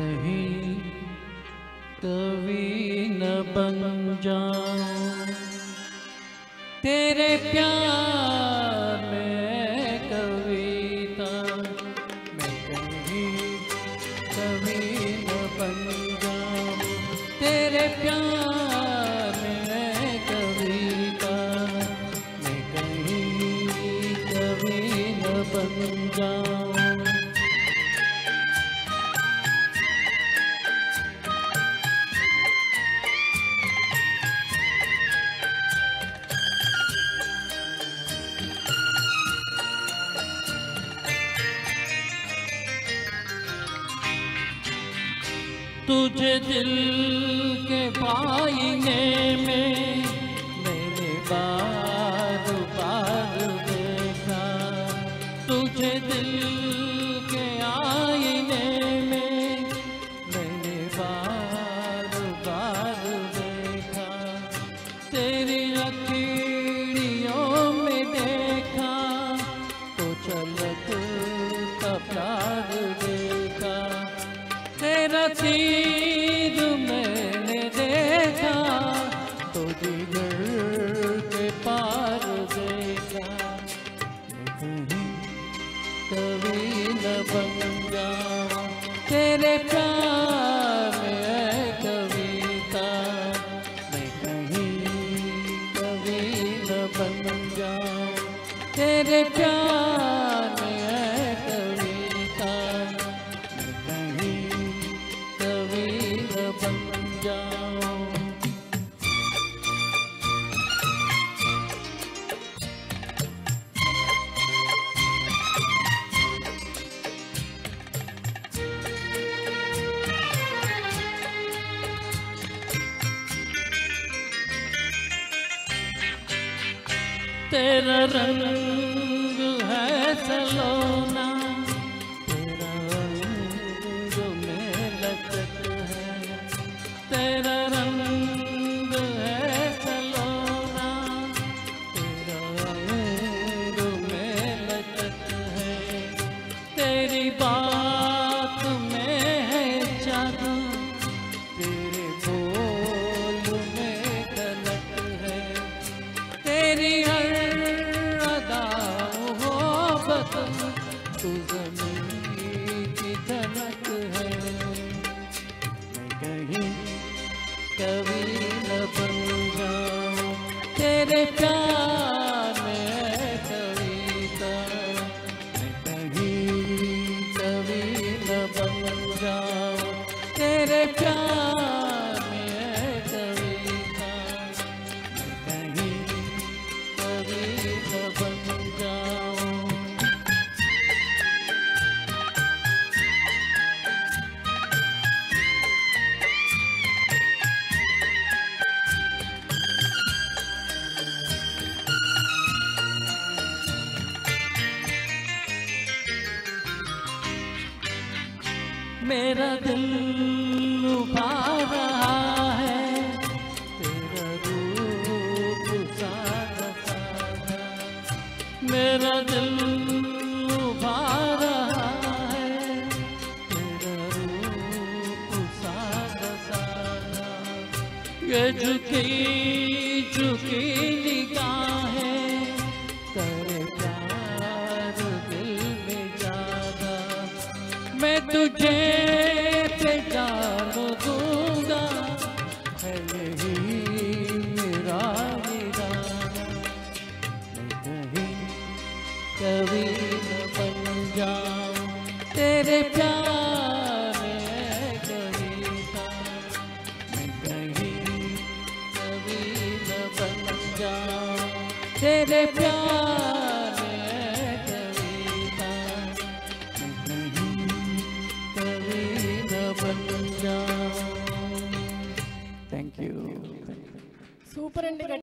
नहीं तवीन बन जाऊं तेरे प्यार में कविता, मैं कहीं तवीन बन जाऊं तेरे प्यार में कविता, मैं कहीं तवीन बन जाऊं। तुझे दिल के पाईने में मैंने बार बार देखा, तुझे दिल के आईने में मैंने बार बार देखा, तेरी लकीरियों में देखा तो चलत का प्यार देखा, तेरा सीध मैंने देखा तो जिगर के पार देखा, कहीं कभी न बन जाऊं तेरे प्यार में कविता, मैं कहीं कभी न बन जाऊं तेरे प्यार में कविता, मैं कहीं बन जाऊं। तेरा रंग है सलोना, तेरा रंग में लचक है, तेरा रंग है सलोना, तेरा रंग में लचक है, तेरी बात में है जादू, तेरे बोल में तलक है, तेरी हर अदा हो बसम तू ज़मीं की धड़क है, मैं कहीं कभी न बन जाऊं तेरे प्यार में कविता, मैं कहीं कभी न बन जाऊं तेरे प्यार में कविता, मैं कहीं कभी न बन जाऊं। मेरा दिल लुभा रहा है तेरा रूप सारा सारा, मेरा दिल लुभा रहा है तेरा रूप सारा सारा, ये झुकी झुकी निगाहें तेरे प्यार दिल में जागा, मैं तुझे पे जान दूंगा है यही मेरा निराला, मैं कहीं कभी न बन जाऊं तेरे प्यार में कविता, मैं कहीं कभी न बन जाऊं तेरे प्यार।